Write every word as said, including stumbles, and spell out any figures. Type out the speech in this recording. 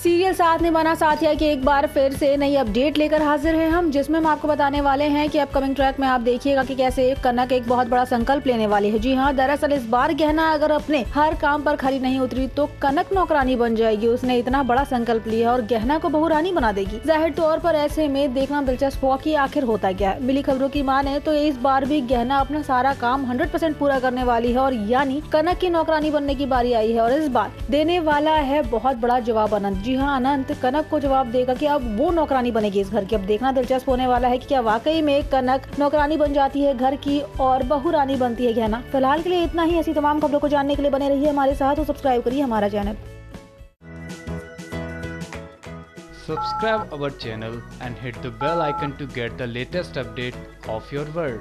Serial Saath निभाना साथिया की एक बार फिर से नई अपडेट लेकर हाजिर हैं हम, जिसमें हम आपको बताने वाले हैं कि अपकमिंग ट्रैक में आप देखिएगा कि कैसे कनक एक बहुत बड़ा संकल्प लेने वाली है। जी हाँ, दरअसल इस बार गहना अगर अपने हर काम पर खरी नहीं उतरी तो कनक नौकरानी बन जाएगी। उसने इतना बड़ा संकल्प लिया और गहना को बहुरानी बना देगी। जाहिर तौर पर ऐसे में देखना दिलचस्प हुआ कि आखिर होता क्या है। मिली खबरों की माने तो इस बार भी गहना अपना सारा काम हंड्रेड परसेंट पूरा करने वाली है और यानी कनक की नौकरानी बनने की बारी आई है और इस बार देने वाला है बहुत बड़ा जवाब अनंत। जी हाँ, अनंत कनक को जवाब देगा कि अब वो नौकरानी बनेगी इस घर की। अब देखना दिलचस्प होने वाला है कि क्या वाकई में कनक नौकरानी बन जाती है घर की और बहुरानी बनती है गहना। फिलहाल के लिए इतना ही। ऐसी तमाम खबरों को जानने के लिए बने रहिए हमारे साथ और सब्सक्राइब करिए हमारा channel. Subscribe our channel and hit the bell icon to get the latest update of your world.